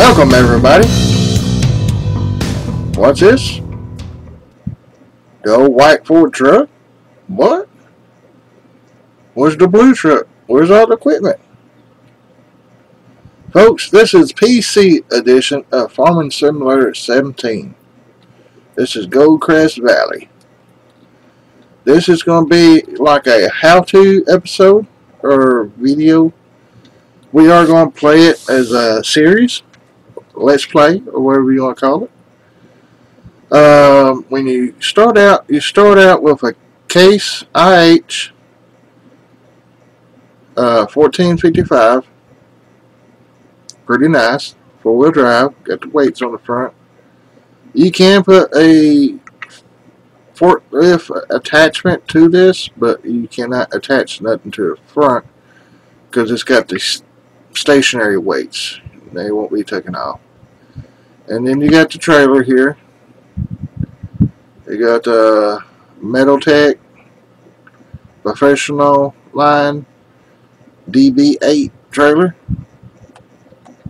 Welcome, everybody. What's this? The old white Ford truck? What? Where's the blue truck? Where's all the equipment? Folks, this is P.C. Edition of Farming Simulator 17. This is Goldcrest Valley. This is going to be like a how-to episode or video. We are going to play it as a series, let's play, or whatever you want to call it. When you start out with a Case IH 1455. Pretty nice. Four-wheel drive. Got the weights on the front. You can put a forklift attachment to this, but you cannot attach nothing to the front because it's got the stationary weights. They won't be taken off. And then you got the trailer here. You got the Metal Tech Professional Line DB8 trailer.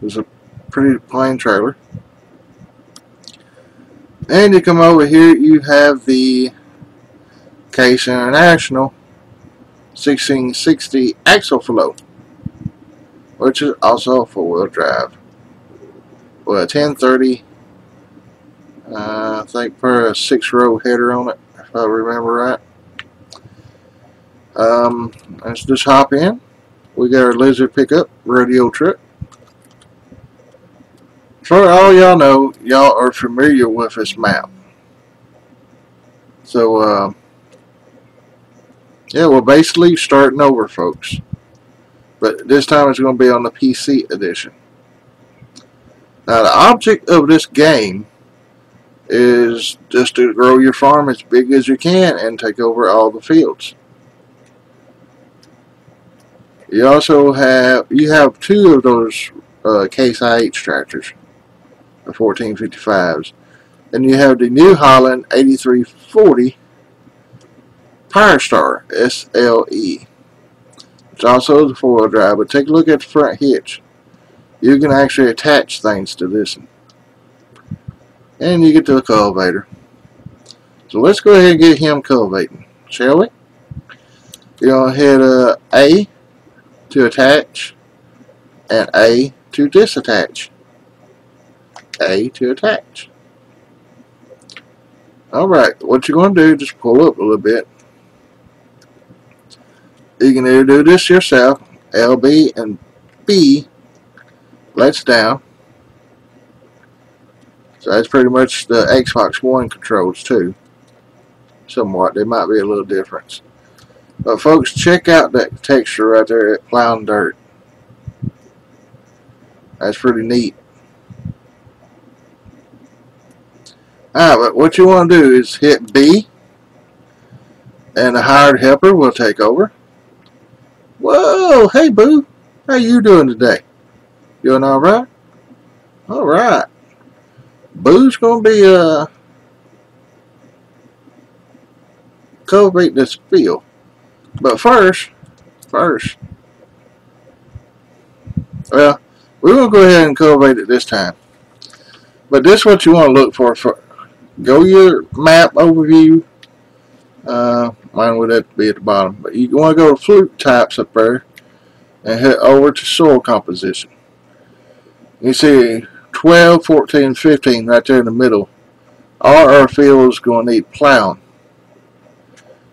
It's a pretty plain trailer. And you come over here, you have the Case International 1660 axle flow, which is also a four-wheel drive. Well, 1030, I think, for a six-row header on it, if I remember right. Let's just hop in. We got our Lizard pickup rodeo truck. For all y'all know, y'all are familiar with this map. So, yeah, we're basically starting over, folks. But this time it's going to be on the PC edition. Now, the object of this game is just to grow your farm as big as you can and take over all the fields. You also have, two of those Case IH tractors. 1455s, and you have the New Holland 8340 Firestar SLE. It's also the four-wheel drive, but take a look at the front hitch. You can actually attach things to this one. And you get the cultivator. So let's go ahead and get him cultivating, shall we? You're going to hit A to attach and A to disattach. Alright, what you're going to do, just pull up a little bit. You can either do this yourself, LB and B lets down. So that's pretty much the Xbox One controls too. Somewhat, there might be a little difference. But folks, check out that texture right there at plowing dirt. That's pretty neat. Alright, but what you want to do is hit B, and the hired helper will take over. Whoa, hey boo, how you doing today? Doing alright? Alright. Boo's going to be cultivating this field. But first, well, we're going to go ahead and cultivate it this time. But this is what you want to look for. Go your map overview. Mine would have to be at the bottom. But you want to go to flute types up there and head over to soil composition. You see 12, 14, 15 right there in the middle. All our fields are going to need plowing.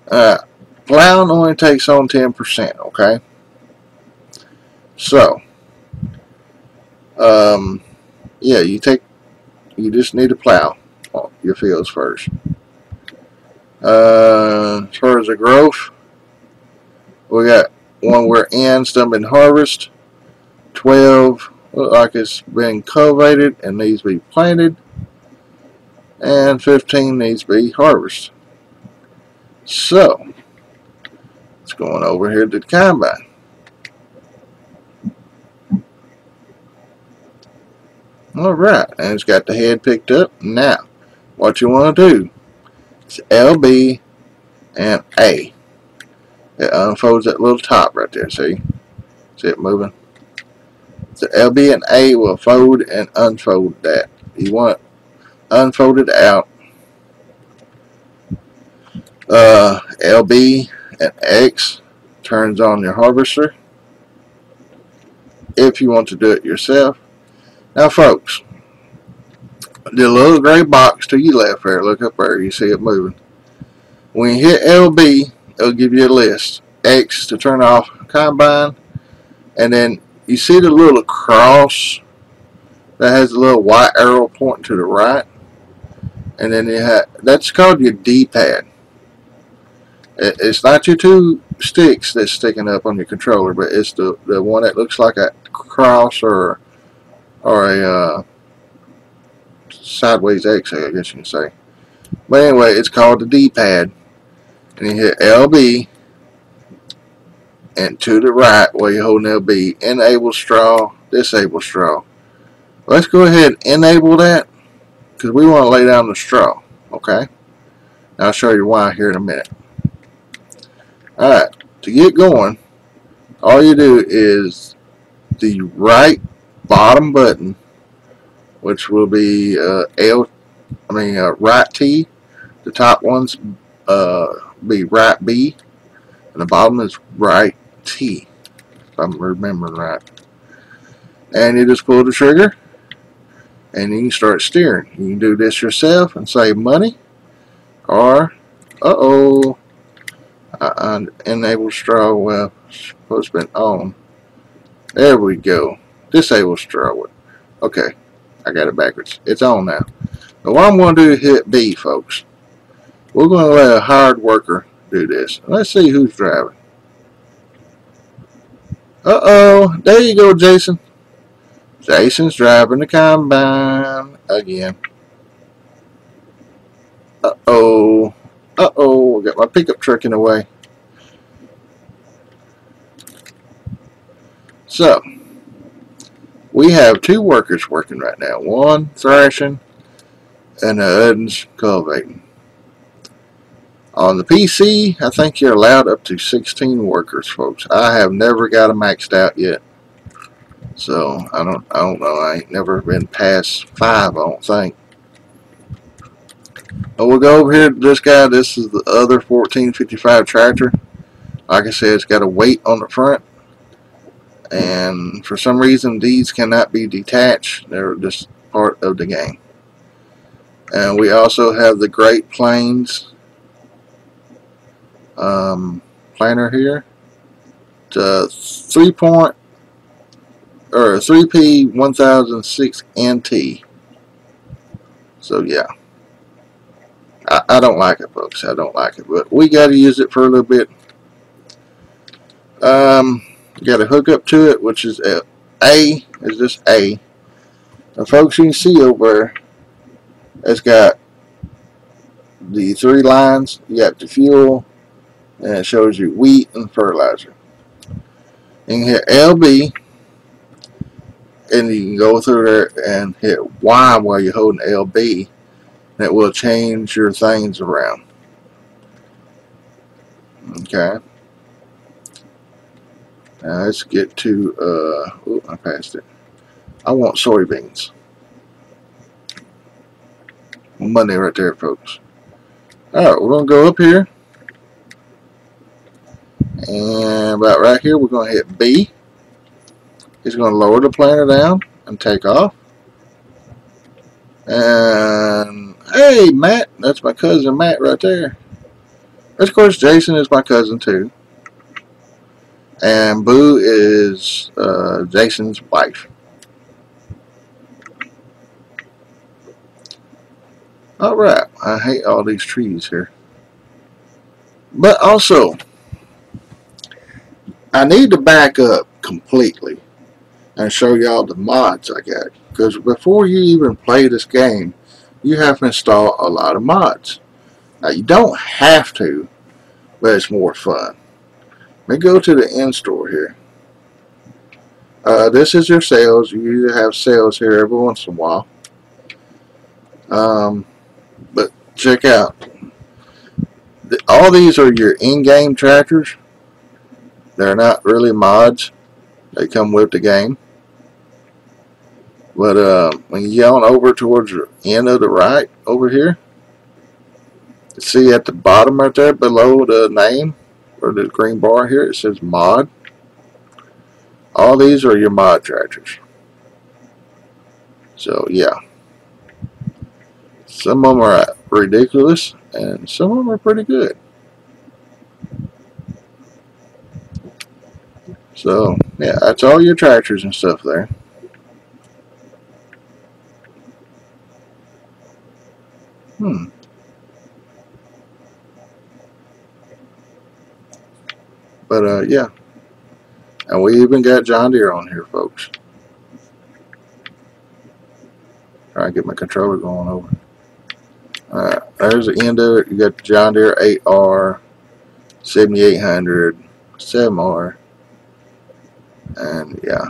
Plowing only takes on 10%, okay? So, yeah, you just need to plow your fields first. As far as the growth, we got one where ends done been harvest, 12 look like it's been cultivated and needs to be planted, and 15 needs to be harvested. So it's going over here to the combine. Alright, and it's got the head picked up. Now, what you want to do is LB and A. It unfolds that little top right there, see? See it moving? LB and A will fold and unfold that. You want it unfolded out. LB and X turns on your harvester if you want to do it yourself. Now folks, the little gray box to your left there, look up there, you see it moving. When you hit LB, it'll give you a list. X to turn off combine, and then you see the little cross that has a little white arrow pointing to the right, and then you have, that's called your D-pad. It's not your two sticks that's sticking up on your controller, but it's the one that looks like a cross or a sideways X, I guess you can say. But anyway, it's called the D-pad, and you hit LB, and to the right while you're holding LB, enable straw, disable straw. Let's go ahead and enable that because we want to lay down the straw, okay? I'll show you why here in a minute. Alright, to get going, all you do is the right bottom button, which will be right T, the top one's be right B, and the bottom is right T, if I'm remembering right. And you just pull the trigger, and you can start steering. You can do this yourself and save money, or, I enable straw, well, it's supposed to be on. There we go. Disable straw. Okay, I got it backwards. It's on now. But what I'm going to do is hit B, folks. We're going to let a hired worker do this. Let's see who's driving. Uh-oh. There you go, Jason. Jason's driving the combine again. Uh-oh. Uh-oh, I got my pickup truck in the way. So, we have two workers working right now. One thrashing and the other's cultivating. On the PC, I think you're allowed up to 16 workers, folks. I have never got them maxed out yet. So, I don't know. I ain't never been past 5, I don't think. But we'll go over here to this guy. This is the other 1455 tractor. Like I said, it's got a weight on the front. And for some reason, these cannot be detached. They're just part of the game. And we also have the Great Plains planter here. It's a 3P 1006 NT. So, yeah. I don't like it, folks. I don't like it, but we got to use it for a little bit. Got to hook up to it, which is A. Is this A? Now, folks, you can see over there, it's got the 3 lines. You got the fuel, and it shows you wheat and fertilizer. You can hit LB, and you can go through there and hit Y while you're holding LB. That will change your things around. Okay. Now let's get to I passed it. I want soybeans. Money right there, folks. Alright, we're gonna go up here. And about right here we're gonna hit B. It's gonna lower the planter down and take off. And hey, Matt, that's my cousin Matt right there. Of course, Jason is my cousin too. And Boo is Jason's wife. Alright, I hate all these trees here. But also, I need to back up completely and show y'all the mods I got. Because before you even play this game, you have to install a lot of mods. Now, you don't have to, but it's more fun. Let me go to the end store here. This is your sales. You usually have sales here every once in a while. But check out. All these are your in-game tractors. They're not really mods. They come with the game. But when you go on over towards the end of the right over here, see at the bottom right there below the name or the green bar here, it says mod. All these are your mod tractors. So yeah, some of them are ridiculous and some of them are pretty good. So yeah, that's all your tractors and stuff there. But yeah, and we even got John Deere on here, folks. All right, get my controller going over. All right, there's the end of it. You got John Deere 8R, 7800, 7R, and yeah.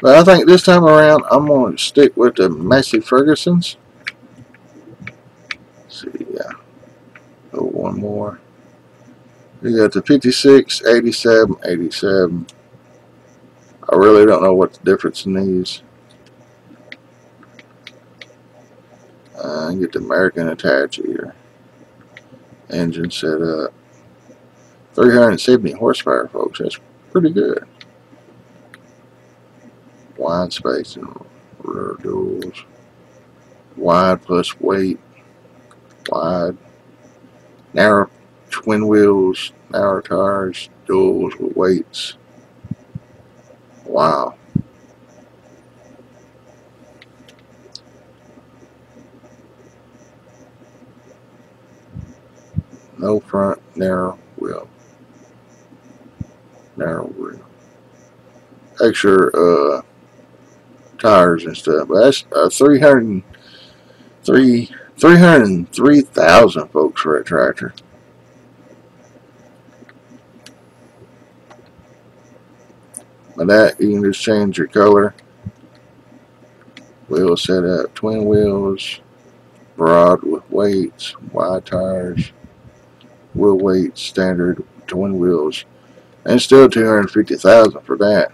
But I think this time around, I'm going to stick with the Massey Fergusons. Let's see, yeah. Oh, one more. We got the 56, 87, 87. I really don't know what the difference in these. I can get the American attach here. Engine set up. 370 horsepower, folks. That's pretty good. Wide space and rear duals. Wide plus weight. Wide. Narrow twin wheels. Narrow tires. Duals with weights. Wow. No front narrow wheel. Narrow wheel. Extra tires and stuff. But that's 303,000 folks for a tractor. With that, you can just change your color. Wheel set up, twin wheels, broad with weights, wide tires, wheel weights, standard, twin wheels, and still 250,000 for that.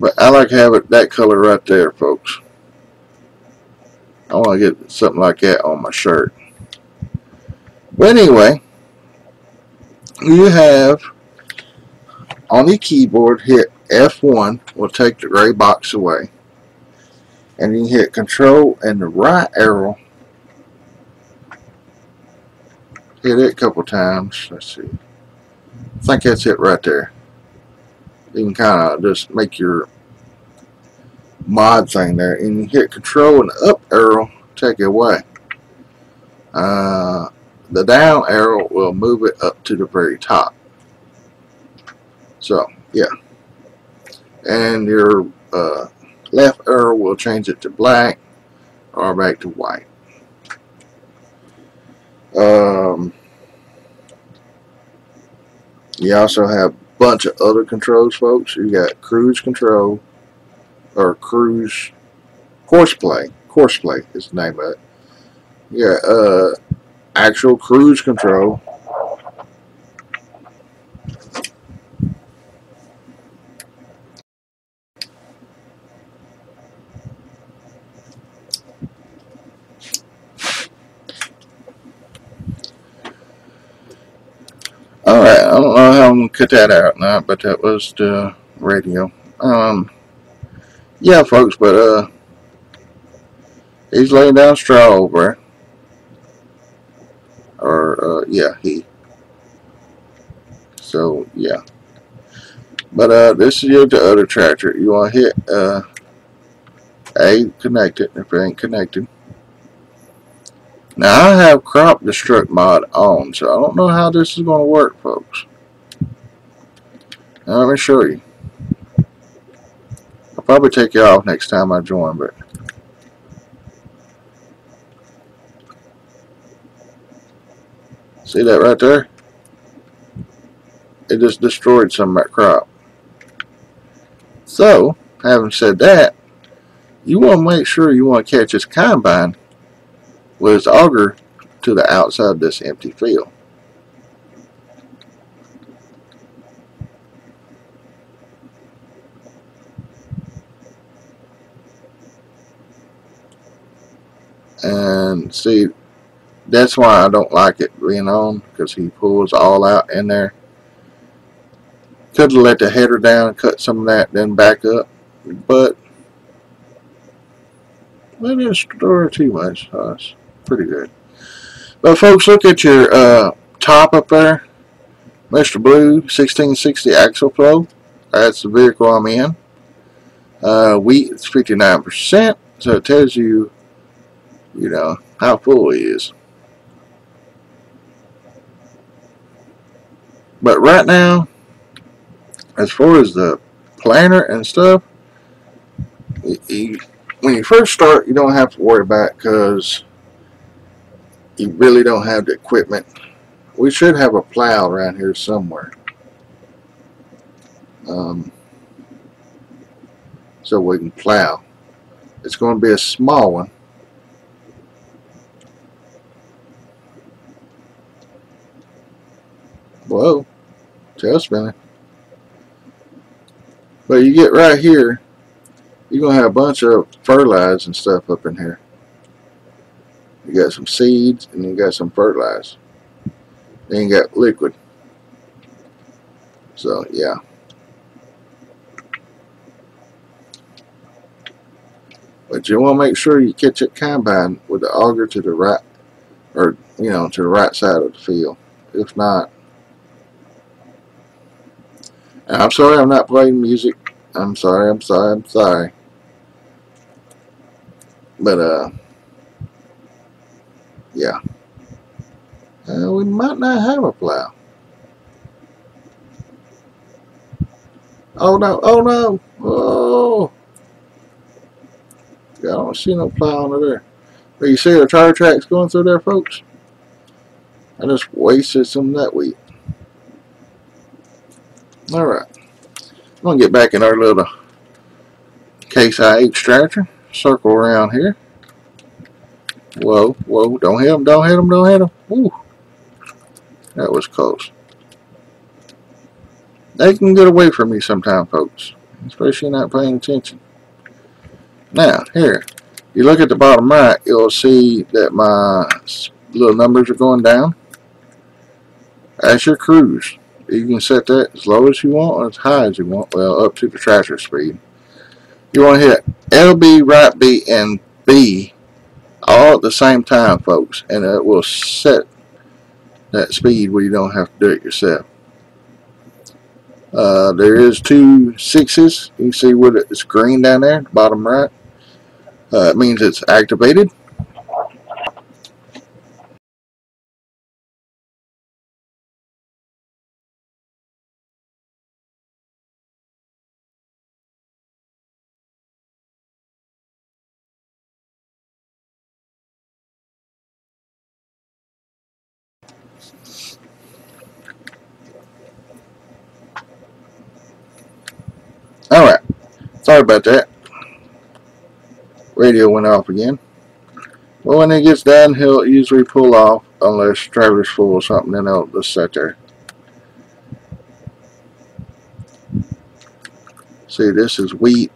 But I like to have it that color right there, folks. I want to get something like that on my shirt. But anyway, you have on the keyboard, hit F1 will take the gray box away, and you can hit Control and the right arrow. Hit it a couple times. Let's see. I think that's it right there. You can kind of just make your mod thing there, and you hit Control and the up arrow take it away. The down arrow will move it up to the very top. So yeah, and your left arrow will change it to black or back to white. You also have a bunch of other controls, folks. You got cruise control. Or cruise, Courseplay. Courseplay is the name of it. Yeah, actual cruise control. All right, I don't know how I'm gonna cut that out now, but that was the radio. Yeah, folks, but he's laying down straw over, or yeah, he. So yeah, but this is your other tractor. You want to hit A, connect it if it ain't connected. Now I have crop destruct mod on, so I don't know how this is going to work, folks. Now let me show you. Probably take you off next time I join, but see that right there? It just destroyed some of that crop. So, having said that, you want to make sure you want to catch this combine with its auger to the outside of this empty field. And see, that's why I don't like it being on, because he pulls all out in there. Could have let the header down and cut some of that, then back up, but it didn't store too much. That's pretty good. But folks, look at your top up there, Mr. Blue 1660 axle flow. That's the vehicle I'm in. Wheat is 59%, so it tells you, you know, how full he is. But right now, as far as the planter and stuff, when you first start, you don't have to worry about it because you really don't have the equipment. We should have a plow around here somewhere. So we can plow. It's going to be a small one. Whoa, tail spinning. But you get right here, you're going to have a bunch of fertilizer and stuff up in here. You got some seeds and you got some fertilizer. Then you got liquid. So, yeah. But you want to make sure you catch it combine with the auger to the right, or, you know, to the right side of the field. If not, and I'm sorry I'm not playing music. I'm sorry. But, yeah. We might not have a plow. Oh no, oh no, oh! I don't see no plow under there. But you see the tire tracks going through there, folks? I just wasted some nut wheat. Alright. I'm going to get back in our little Case IH tractor. Circle around here. Whoa, whoa. Don't hit him, don't hit him, don't hit him. Ooh. That was close. They can get away from me sometime, folks. Especially not paying attention. Now, here, you look at the bottom right, you'll see that my little numbers are going down. That's your cruise. You can set that as low as you want or as high as you want, well, up to the tractor speed. You want to hit LB, right B, and B all at the same time, folks, and it will set that speed where you don't have to do it yourself. There is 2 6s. You can see what it's green down there, bottom right. It means it's activated. Alright, sorry about that. Radio went off again. Well, when it gets done, he'll usually pull off unless the driver's full or something, then he'll just sit there. See, this is wheat.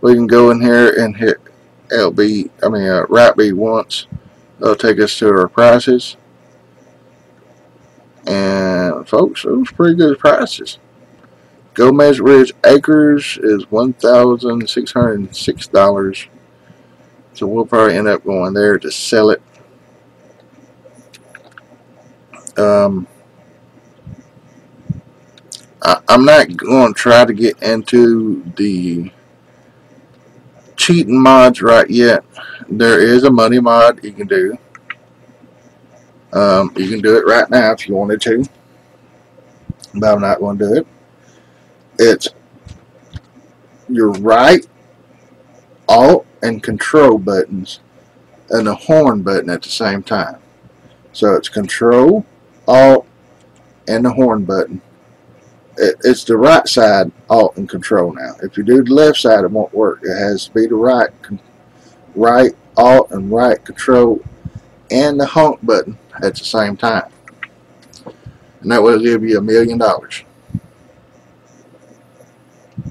We can go in here and hit LB, I mean, right B once. It'll take us to our prices. And, folks, those are pretty good prices. Gomez Ridge Acres is $1,606, so we'll probably end up going there to sell it. I'm not going to try to get into the cheating mods right yet. There is a money mod you can do. You can do it right now if you wanted to, but I'm not going to do it. It's your right, alt, and control buttons and the horn button at the same time. So it's control, alt, and the horn button. It's the right side, alt, and control now. If you do the left side, it won't work. It has to be the right, alt, and right control and the honk button at the same time. And that will give you $1 million.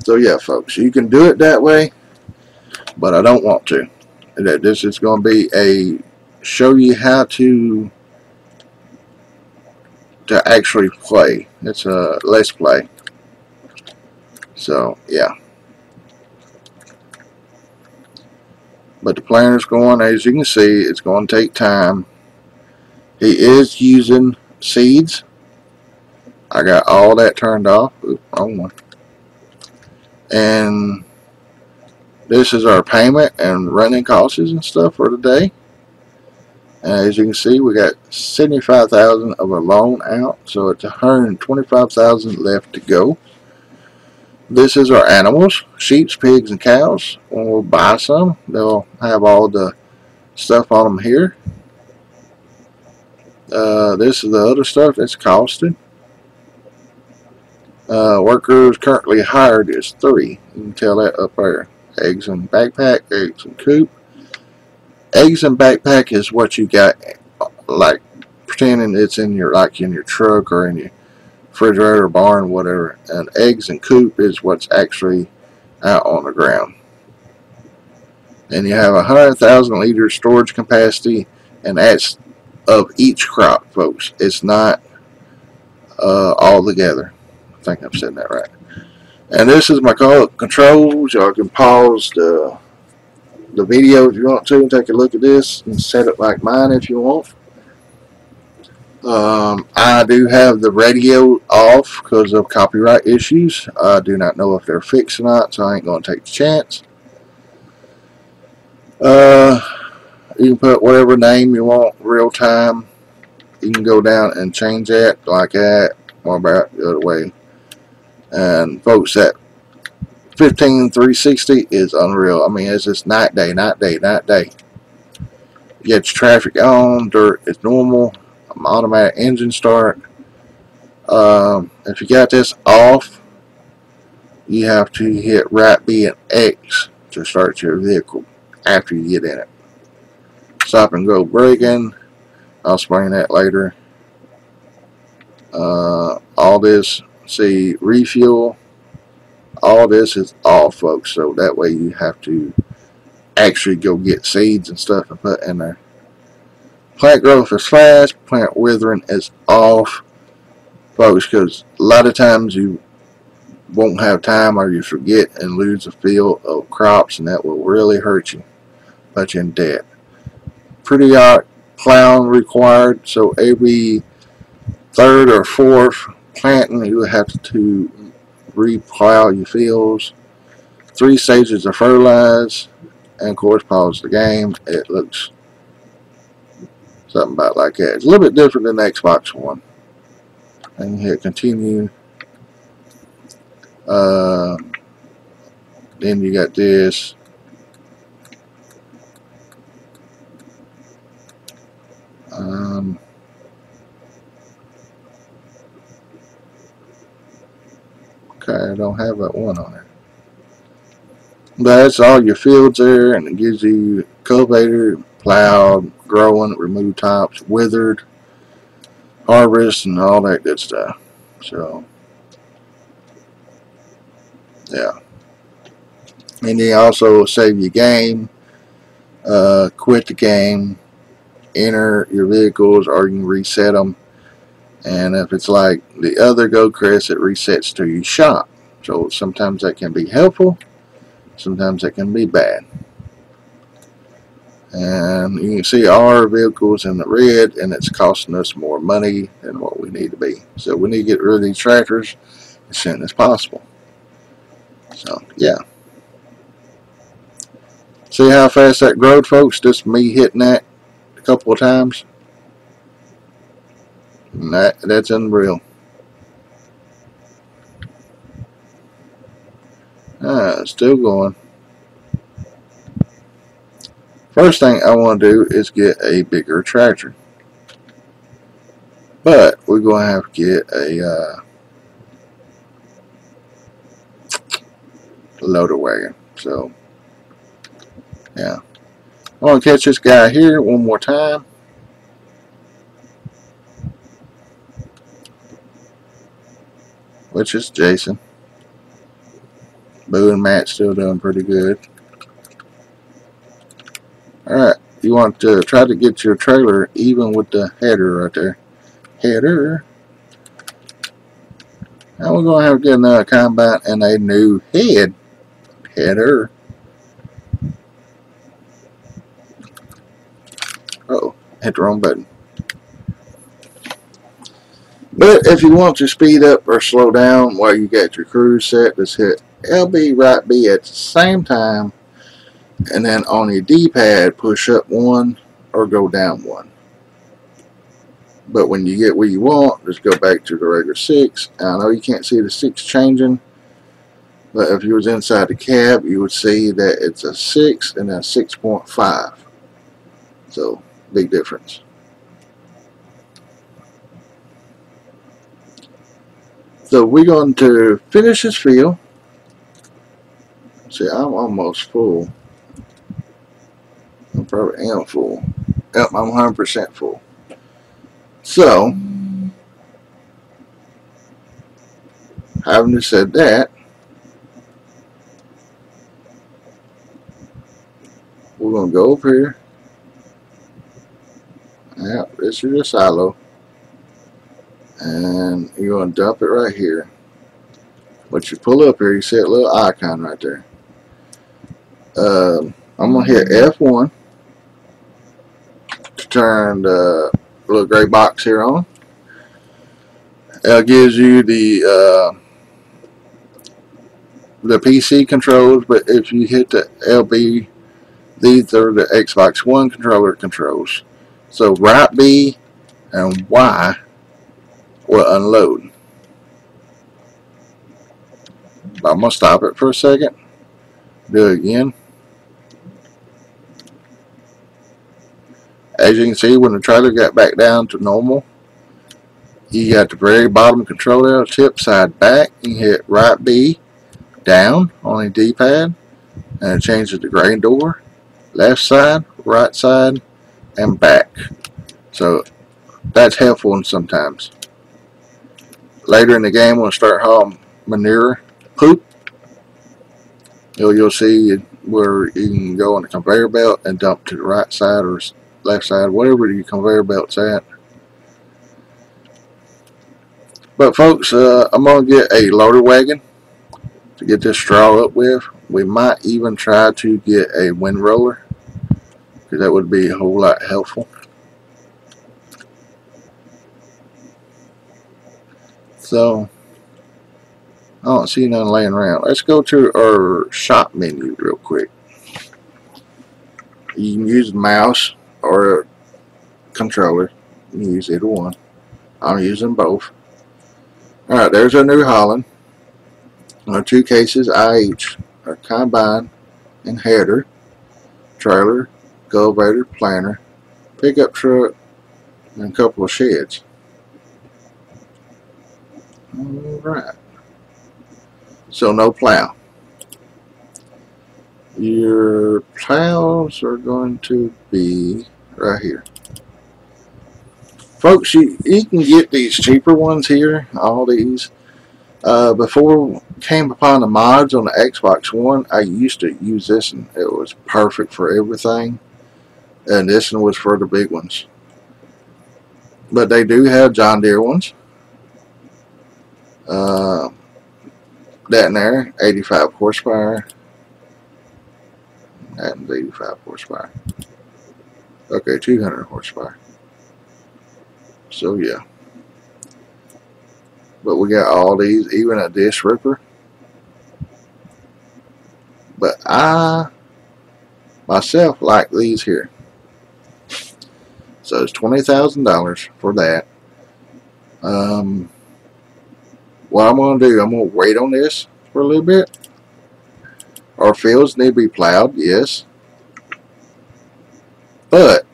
So yeah, folks, you can do it that way, but I don't want to. This is going to be a show you how to actually play. It's a let's play. So yeah. But the planter's going, as you can see, it's going to take time. He is using seeds. I got all that turned off. Oop, wrong one. And this is our payment and running costs and stuff for the day. And as you can see, we got $75,000 of a loan out, so it's $125,000 left to go. This is our animals, sheep, pigs, and cows. When we'll buy some, they'll have all the stuff on them here. This is the other stuff that's costing. Workers currently hired is 3. You can tell that up there. Eggs and backpack, eggs and coop. Eggs and backpack is what you got, like pretending it's in your, like in your truck or in your refrigerator, barn, whatever. And eggs and coop is what's actually out on the ground. And you have 100,000 liters storage capacity, and that's of each crop, folks. It's not all together. I think I'm saying that right. And this is my controls. Y'all can pause the video if you want to and take a look at this and set it like mine if you want. I do have the radio off because of copyright issues. I do not know if they're fixed or not, so I ain't going to take the chance. You can put whatever name you want, real time. You can go down and change that like that, or about the other way. And folks, that 15,360 is unreal. I mean, it's just night, day, night, day, night, day. You get your traffic on, dirt is normal. Automatic engine start. If you got this off, you have to hit right B and X to start your vehicle after you get in it. Stop and go braking, I'll explain that later. All this, see, refuel, all this is off, folks, so that way you have to actually go get seeds and stuff and put in there. Plant growth is fast, plant withering is off, folks, because a lot of times you won't have time or you forget and lose a field of crops, and that will really hurt you, put you in debt. Pretty hard plowing required, so every third or fourth planting you have to replow your fields. 3 stages of fertilize, and of course pause the game. It looks something about like that. It's a little bit different than the Xbox One. And hit continue. Then you got this. Okay, I don't have that one on there. But that's all your fields there, and it gives you cultivator, plowed, growing, remove tops, withered, harvest, and all that good stuff. So yeah, and then also save your game, quit the game, enter your vehicles, or you can reset them. And if it's like the other Goldcrest, it resets to your shop. So sometimes that can be helpful, sometimes that can be bad. And you can see our vehicles in the red, and it's costing us more money than what we need to be. So we need to get rid of these tractors as soon as possible. So yeah, see how fast that growed, folks? Just me hitting that a couple of times, and that's unreal. It's still going. First thing I want to do is get a bigger tractor, but we're going to have to get a loader wagon. So yeah, I'm going to catch this guy here one more time. Which is Jason. Boo and Matt still doing pretty good. Alright, you want to try to get your trailer even with the header right there. Header. Now we're going to have to get another combine and a new head. Header. Uh-oh, hit the wrong button. But if you want to speed up or slow down while you got your cruise set, just hit LB, right B at the same time, and then on your D-pad push up one or go down one. But when you get where you want, just go back to the regular 6. I know you can't see the 6 changing, but if you was inside the cab, you would see that it's a 6 and then 6.5. So big difference. So we're going to finish this field. See, I'm almost full. I probably am full. Yep, I'm 100% full. So, having said that, we're going to go over here. Yep, this is your silo. And you're going to dump it right here. But you pull up here, you see a little icon right there. I'm going to hit F1 to turn the little gray box here on. It gives you the PC controls, but if you hit the LB, these are the Xbox One controller controls. So right B and Y will unload. I'm going to stop it for a second. Do it again. As you can see, when the trailer got back down to normal, you got the very bottom control there, tip side back. You hit right B down on the D-pad, and it changes the grain door. Left side, right side, and back. So that's helpful sometimes. Later in the game, we'll start hauling manure. Poop. You'll see where you can go on the conveyor belt and dump to the right side or left side, whatever your conveyor belt's at. But folks, I'm gonna get a loader wagon to get this straw up with. We might even try to get a wind roller, because that would be a whole lot helpful. So I don't see none laying around. Let's go to our shop menu real quick. You can use the mouse or a controller. You can use either one. I'm using both. Alright, there's our New Holland. Our two cases IH. Our combine and header. Trailer. Cultivator. Planter. Pickup truck. And a couple of sheds. Alright. So no plow. Your plows are going to be right here. Folks, you can get these cheaper ones here, all these. Before came upon the mods on the Xbox One, I used to use this and it was perfect for everything. And this one was for the big ones. But they do have John Deere ones. That in there, 85 horsepower. That is 85 horsepower. Okay, 200 horsepower. So yeah. But we got all these, even a dish ripper. But I myself like these here. So it's $20,000 for that. What I'm going to do, I'm going to wait on this for a little bit. Our fields need to be plowed, yes. But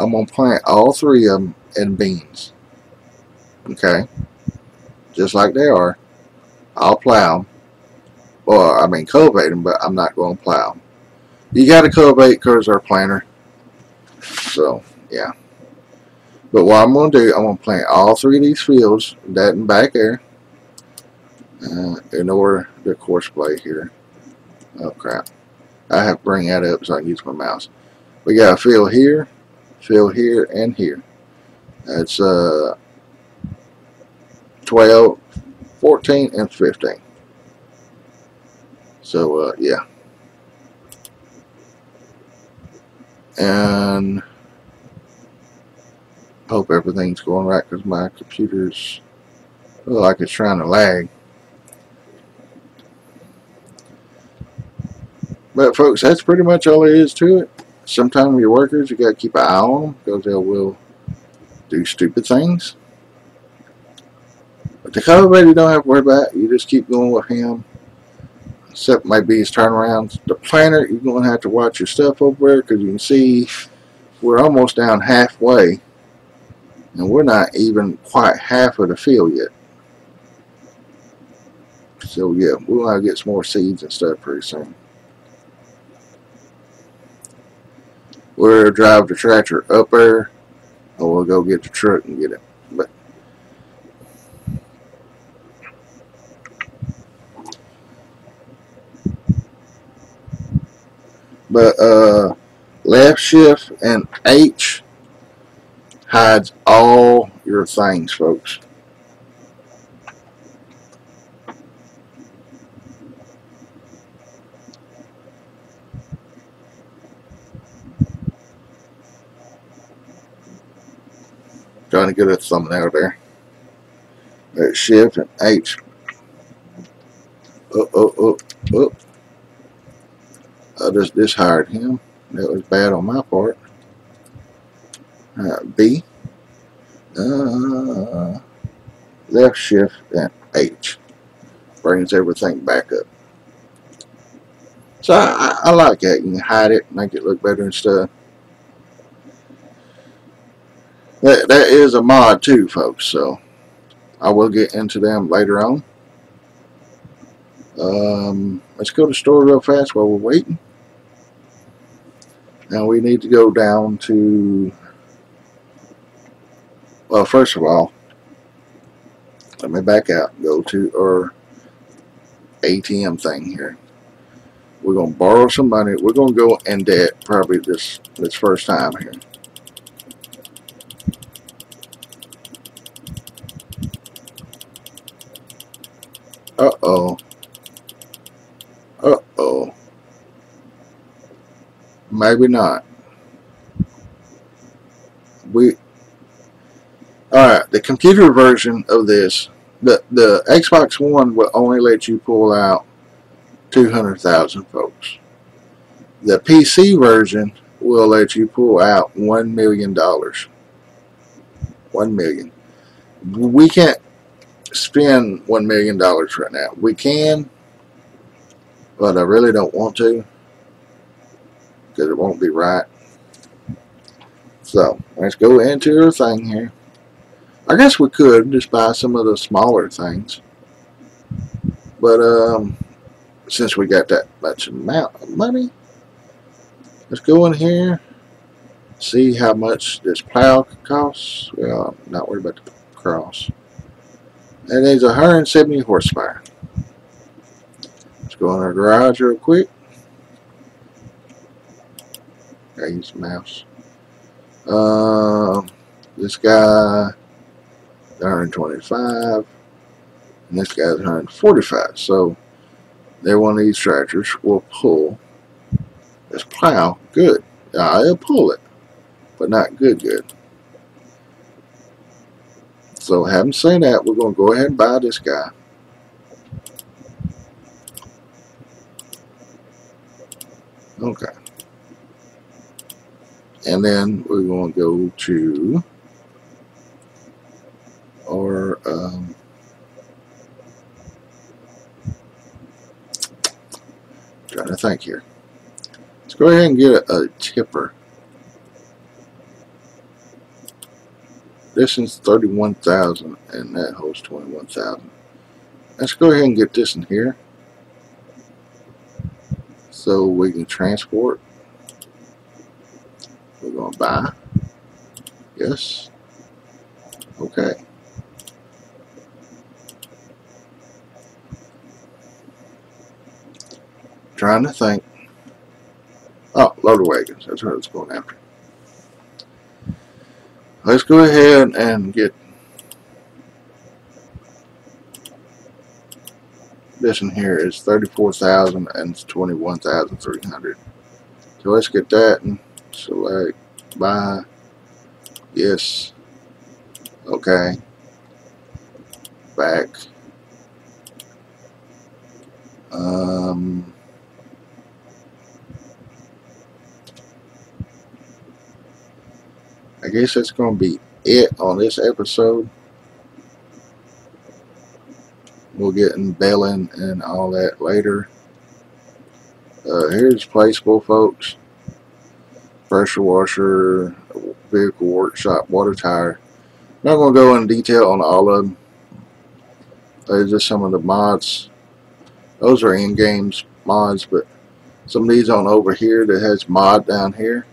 I'm going to plant all three of them in beans. Okay? Just like they are. I'll plow them. Well, I mean cultivate them, but I'm not going to plow them. You got to cultivate because they're a planter. So, yeah. But what I'm going to do, I'm going to plant all three of these fields, that and back there, in order to course play here. Oh, crap. I have to bring that up so I can use my mouse. We got a fill here, and here. That's 12, 14, and 15. So, yeah. And hope everything's going right because my computer's like it's trying to lag. But folks, that's pretty much all there is to it. Sometimes your workers, you got to keep an eye on them because they will do stupid things. But the cultivator, you don't have to worry about it. You just keep going with him. Except maybe his turnarounds. The planter, you're going to have to watch your stuff over there because you can see we're almost down halfway. And we're not even quite half of the field yet. So yeah, we'll have to get some more seeds and stuff pretty soon. We'll drive the tractor up there, or we'll go get the truck and get it. But left shift and H hides all your things, folks. Trying to get a thumbnail there. There's shift and H. Oh. I just dishired him. That was bad on my part. B, left shift and H brings everything back up. So I like that. You can hide it, make it look better and stuff. That is a mod too, folks, so I will get into them later on. Let's go to the store real fast while we're waiting. Now we need to go down to, well, first of all, let me back out and go to our ATM thing here. We're going to borrow some money. We're going to go in debt probably this first time here. Uh-oh. Maybe not. Alright, the computer version of this, the Xbox One will only let you pull out 200,000, folks. The PC version will let you pull out $1 million. $1 million. We can't spend $1 million right now. We can, but I really don't want to because it won't be right. So, let's go into our thing here. I guess we could just buy some of the smaller things, but since we got that much amount of money, let's go in here, see how much this plow costs. Well, I'm not worried about the cross. And it's 170 horsepower. Let's go in our garage real quick. I use the mouse. This guy 125, and this guy's 145. So, they're one of these tractors will pull this plow good. It'll pull it, but not good. So, having seen that, we're going to go ahead and buy this guy. Okay. And then we're going to go to or trying to think here. Let's go ahead and get a tipper. This is 31,000 and that holds 21,000. Let's go ahead and get this in here so we can transport. We're going to buy. Yes. Okay. Trying to think. Oh, loader wagons. That's what it's going after. Let's go ahead and get this in here. It's 34,000 and 21,300. So let's get that and select buy. Yes. Okay. Back. I guess that's going to be it on this episode. We'll get embelling and all that later. Here's placeable, folks. Pressure washer, vehicle workshop, water tire. Not going to go in detail on all of them. There's just some of the mods. Those are in-game mods, but some of these on over here that has mod down here.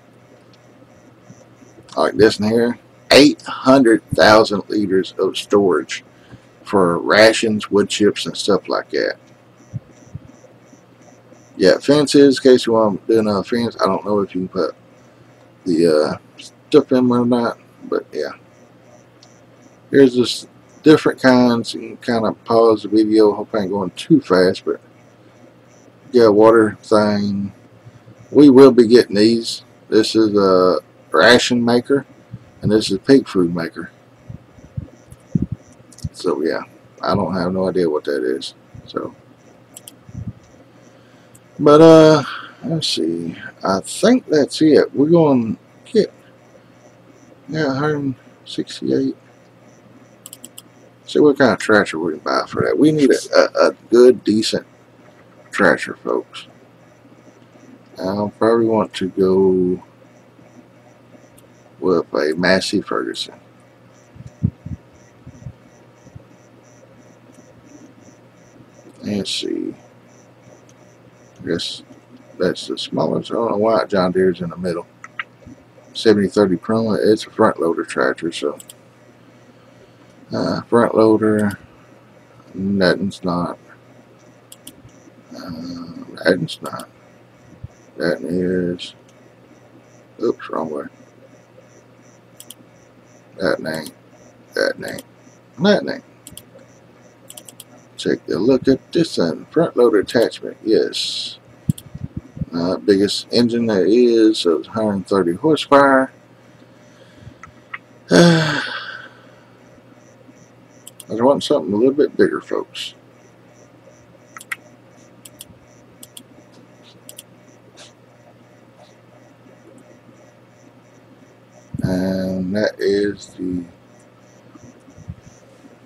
Like this in here, 800,000 liters of storage for rations, wood chips, and stuff like that. Yeah, fences, in case you want doing a fence. I don't know if you can put the stuff in or not, but yeah. Here's just different kinds. You can kind of pause the video. Hope I ain't going too fast, but yeah, water thing. We will be getting these. This is a ration maker, and this is pig food maker. So yeah, I don't have no idea what that is. So, but let's see. I think that's it. We're going to get 168. See what kind of tractor we can buy for that. We need a good, decent tractor, folks. I'll probably want to go with a Massey Ferguson. Let's see. I guess that's the smallest. I don't know why John Deere's in the middle. 70/30 promo. It's a front loader tractor, so front loader. Nothing's not. Nothing's not. That is. Oops, wrong way. That name, that name, that name. Take a look at this one. Front loader attachment, yes. Biggest engine there is, so it's 130 horsepower. I was wanting something a little bit bigger, folks. And that is the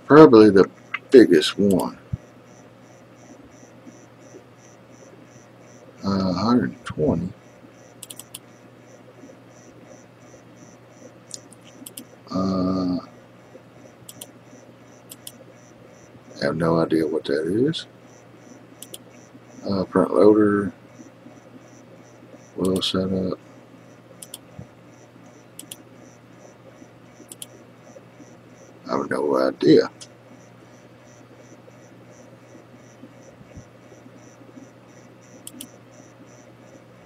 probably the biggest one. 120. I have no idea what that is. Front loader, well set up. I have no idea.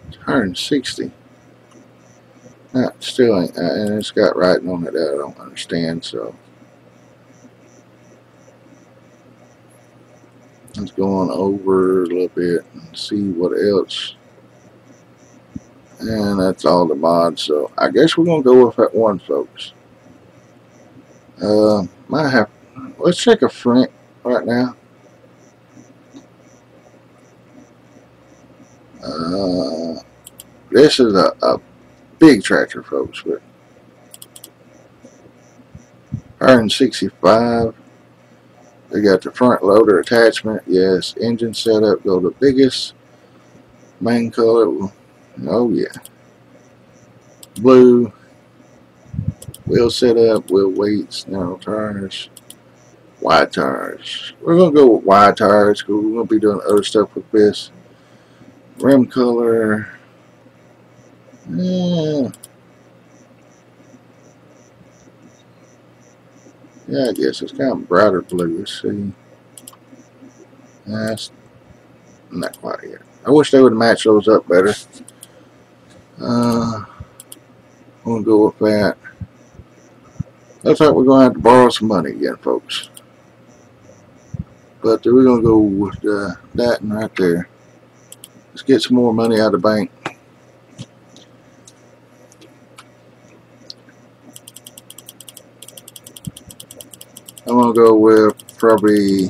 It's 160. That still ain't, and it's got writing on it that I don't understand, so. Let's go on over a little bit and see what else. And that's all the mods, so I guess we're going to go with that one, folks. Might have. Let's check a front right now. This is a big tractor, folks. But 165. We got the front loader attachment. Yes, engine setup. Go to biggest. Main color. Oh yeah. Blue. Wheel setup, wheel weights, narrow tires, wide tires. We're going to go with wide tires because we're going to be doing other stuff with this. Rim color. Yeah. Yeah, I guess it's kind of brighter blue. Let's see. That's not quite yet. I wish they would match those up better. going to go with that. Looks like we're going to have to borrow some money again, folks. But we're going to go with that and right there. Let's get some more money out of the bank. I'm going to go with probably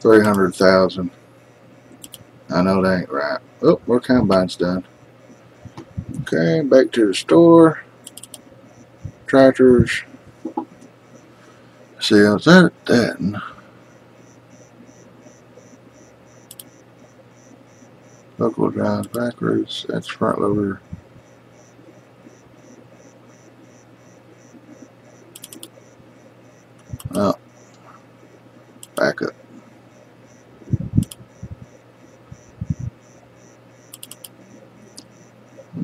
300,000. I know that ain't right. Oh, our combine's done. Okay, back to the store. Tractors. See, I was at that. Local drives, back roads, that's front loader. Oh, back up.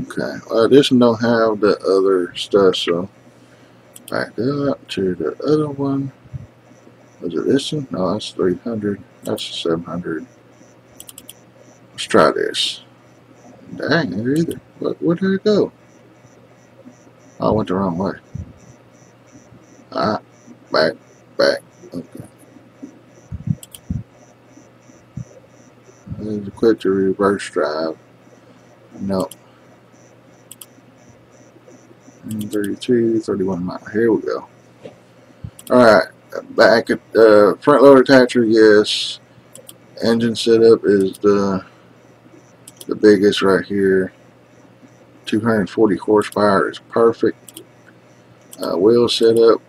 Okay, well, this one don't have the other stuff, so back up to the other one. Was it this one? No, that's 300. That's 700. Let's try this. Dang, there either. Where did it go? Oh, I went the wrong way. Ah, back. Okay. Let's quit the reverse drive. Nope. 32, 31 miles. Here we go. Alright, back at the front loader attachment, yes. Engine setup is the biggest right here. 240 horsepower is perfect. Wheel setup,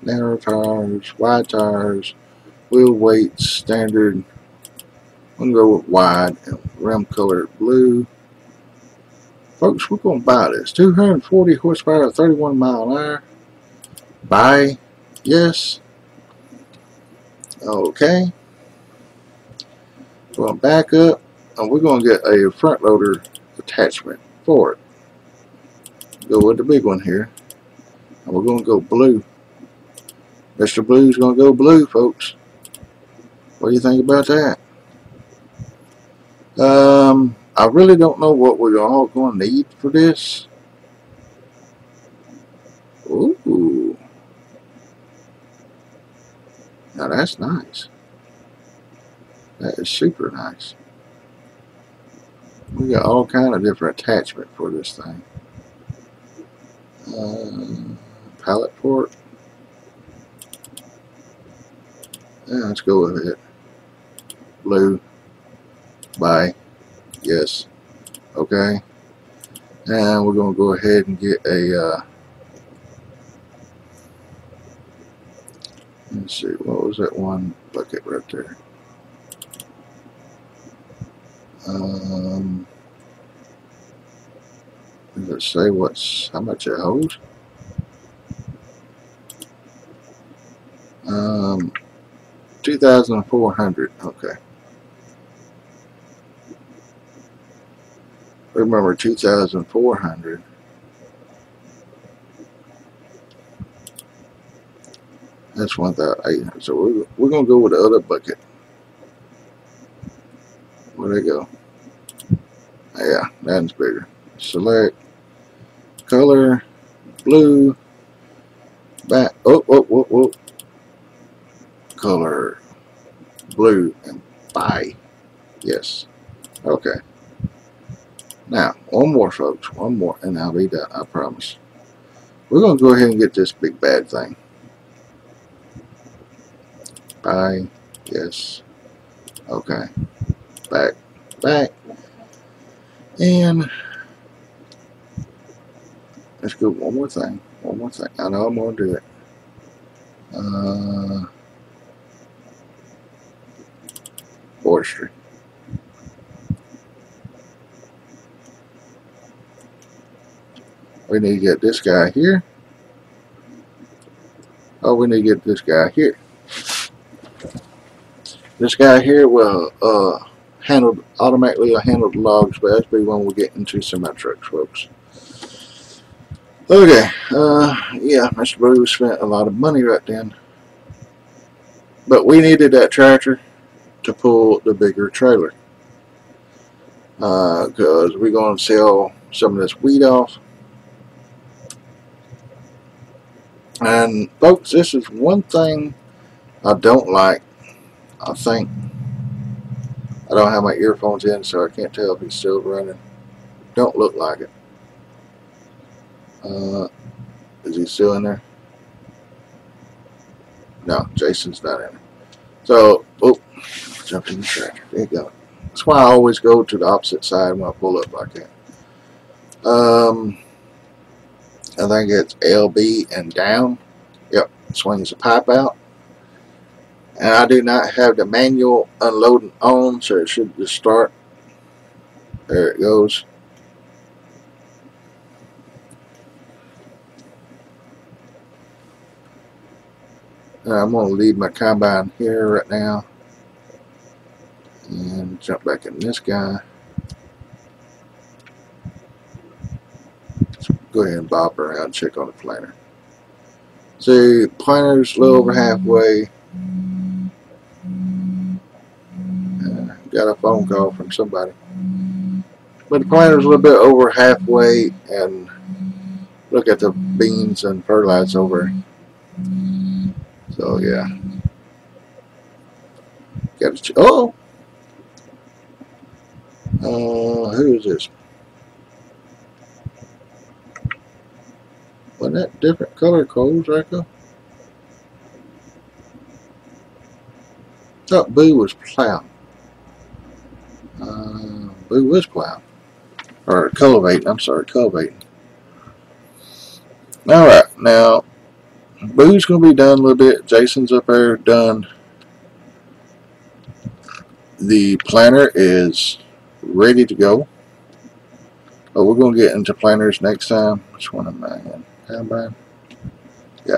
narrow tires, wide tires, wheel weights standard. We'll go with wide and rim color blue. Folks, we're gonna buy this. 240 horsepower, 31 mile an hour. Buy, yes. Okay. We're gonna back up, and we're gonna get a front loader attachment for it. Go with the big one here, and we're gonna go blue. Mr. Blue's gonna go blue, folks. What do you think about that? I really don't know what we're all gonna need for this. Ooh, now that's nice. That is super nice. We got all kind of different attachment for this thing. Pallet port. Yeah, let's go with it. Blue. Bye. Yes. Okay. And we're gonna go ahead and get a. Let's see. What was that one bucket right there? Does it say how much it holds? $2,400. Okay. Remember, 2,400. That's 1,800. So we're gonna go with the other bucket. Where'd it go? Yeah, that's bigger. Select color blue. Back. Oh. Color blue and buy. Yes. Okay. Now, one more, folks. One more, and I'll be done. I promise. We're gonna go ahead and get this big bad thing. Buy. Yes. Okay. Back. And let's go one more thing. I know I'm going to do it. Forestry. We need to get this guy here. Oh, we need to get this guy here. This guy here will automatically handle the logs, but that's be when we get into semi trucks, folks. Okay, yeah, Mr. Blue spent a lot of money right then, but we needed that tractor to pull the bigger trailer because we're going to sell some of this wheat off, And folks, this is one thing I don't like. I think I don't have my earphones in, so I can't tell if he's still running. Don't look like it. Is he still in there? No, Jason's not in there. So, oh, jumped in the tractor. There you go. That's why I always go to the opposite side when I pull up like that. I think it's LB and down. Yep, swings the pipe out. And I do not have the manual unloading on, so it should just start. There it goes. And I'm going to leave my combine here right now and jump back in this guy. So go ahead and bob around and check on the planter. See, planter's a little over halfway. Got a phone call from somebody, but the planter's a little bit over halfway, and look at the beans and fertilizer over. So yeah, got to. Oh, who is this? Wasn't that different color codes, Racco? Thought Boo was plowing. Blue was plowing, or cultivating. I'm sorry, cultivating. All right, now Blue's gonna be done a little bit. Jason's up there done. The planter is ready to go. Oh, we're gonna get into planters next time. Which one am I in? Combine. Yeah,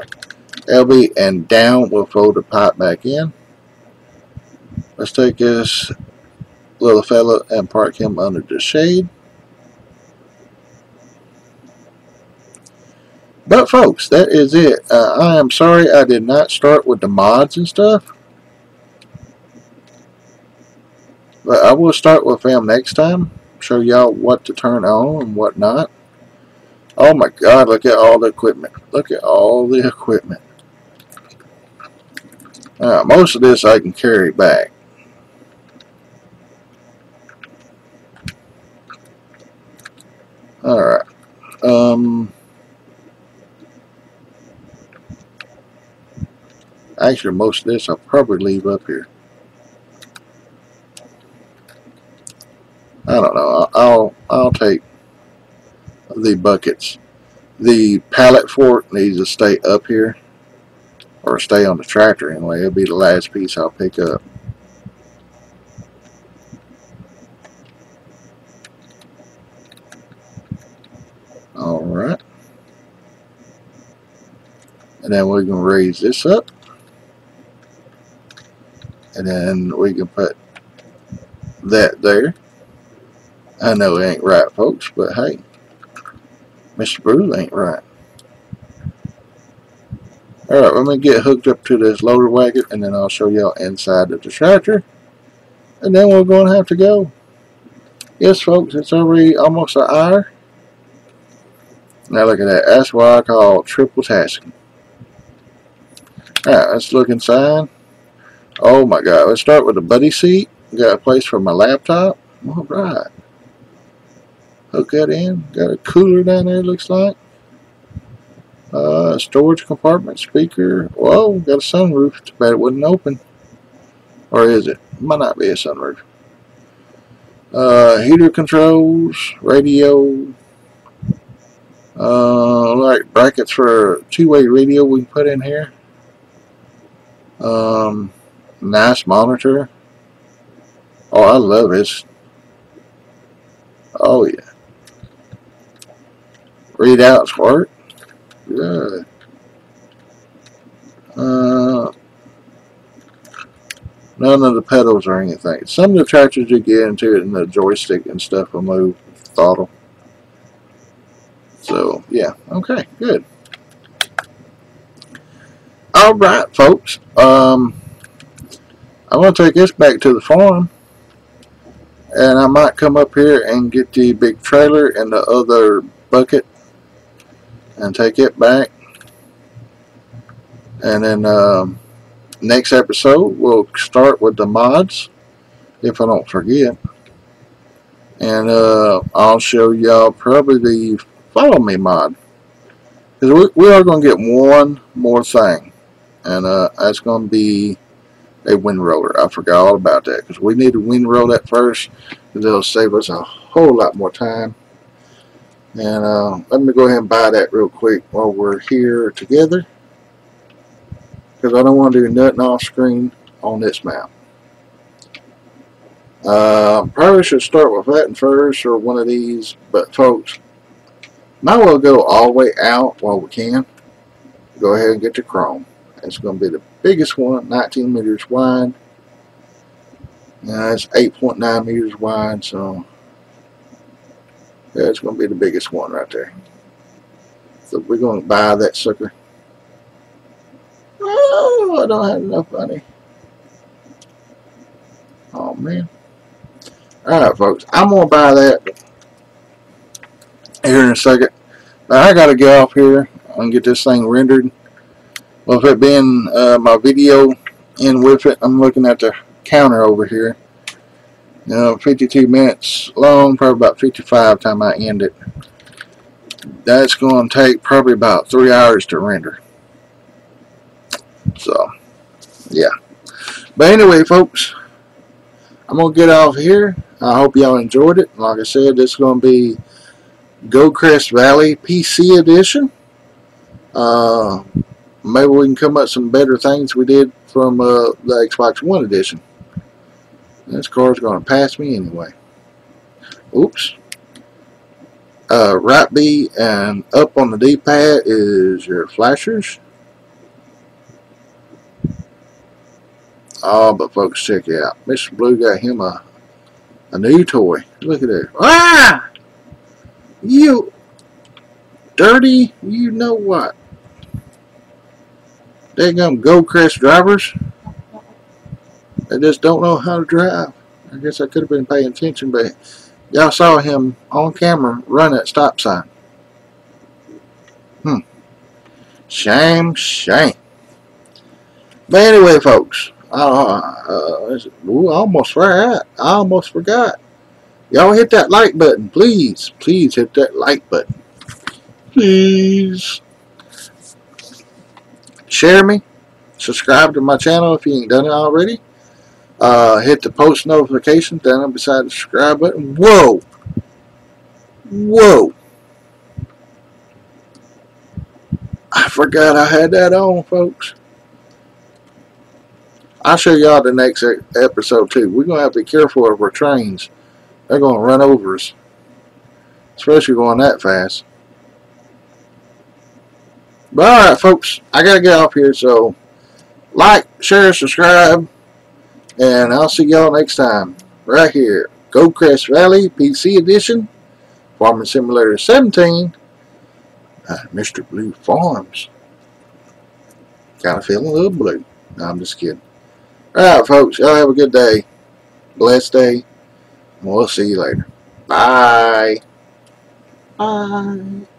LB and down. We'll fold the pipe back in. Let's take this little fella and park him under the shade. But folks, that is it. I am sorry I did not start with the mods and stuff, but I will start with them next time, show y'all what to turn on and what not. Oh my god, look at all the equipment. Look at all the equipment. Most of this I can carry back. Alright, actually most of this I'll probably leave up here. I don't know, I'll take the buckets. The pallet fork needs to stay up here, or stay on the tractor anyway. It'll be the last piece I'll pick up. Alright, and then we're going to raise this up, and then we can put that there. I know it ain't right, folks, but hey, Mr. Blue ain't right. Alright, I'm going to get hooked up to this loader wagon, and then I'll show y'all inside of the tractor, and then we're going to have to go. Yes, folks, it's already almost an hour. Now look at that. That's what I call triple tasking. Alright, let's look inside. Oh my god. Let's start with the buddy seat. Got a place for my laptop. Alright. Hook that in. Got a cooler down there, looks like. Storage compartment, speaker. Whoa, got a sunroof. Too bad it wouldn't open. Or is it? Might not be a sunroof. Heater controls, radio. Like brackets for two-way radio we can put in here. Nice monitor. Oh, I love this. Oh yeah. Readouts work. Good. None of the pedals or anything. Some of the tractors you get into it and the joystick and stuff will move, throttle. So, yeah, okay, good. Alright, folks. I'm going to take this back to the farm. And I might come up here and get the big trailer and the other bucket and take it back. And then next episode, we'll start with the mods, if I don't forget. And I'll show y'all probably the Follow Me mod. Because we are going to get one more thing. And that's going to be a wind roller. I forgot all about that. Because we need to wind roll that first. It'll save us a whole lot more time. And let me go ahead and buy that real quick while we're here together. Because I don't want to do nothing off screen on this map. Probably should start with that first or one of these, but folks, might well go all the way out while we can. Go ahead and get your chrome. It's going to be the biggest one, 19 meters wide. Now it's 8.9 meters wide, so yeah, it's going to be the biggest one right there. So we're going to buy that sucker. Oh, I don't have enough money. Oh man. Alright folks, I'm going to buy that here in a second. Now, I got to get off here and get this thing rendered. Well, with it being my video in with it, I'm looking at the counter over here. You know, 52 minutes long, probably about 55 time I end it. That's going to take probably about 3 hours to render. So, yeah. But anyway, folks, I'm going to get off here. I hope y'all enjoyed it. Like I said, this is going to be Goldcrest Valley PC Edition. Maybe we can come up with some better things we did from the Xbox One Edition. This car's going to pass me anyway. Oops. Right B and up on the D-pad is your flashers. Oh, but folks, check it out. Mr. Blue got him a new toy. Look at that. Ah! You dirty, you know what? They gum Goldcrest drivers. They just don't know how to drive. I guess I could have been paying attention, but y'all saw him on camera run that stop sign. Shame, shame. But anyway, folks. I almost forgot. Y'all hit that like button, please. Please hit that like button. Please. Share me. Subscribe to my channel if you ain't done it already. Hit the post notification down beside the subscribe button. Whoa. Whoa. I forgot I had that on, folks. I'll show y'all the next episode too. We're going to have to be careful of our trains. They're going to run over us. Especially going that fast. But alright folks, I got to get off here. So like, share, subscribe. And I'll see y'all next time. Right here. Goldcrest Valley PC Edition. Farming Simulator 17. Mr. Blue Farms. Kind of feeling a little blue. No, I'm just kidding. Alright folks, y'all have a good day, blessed day, and we'll see you later. Bye. Bye.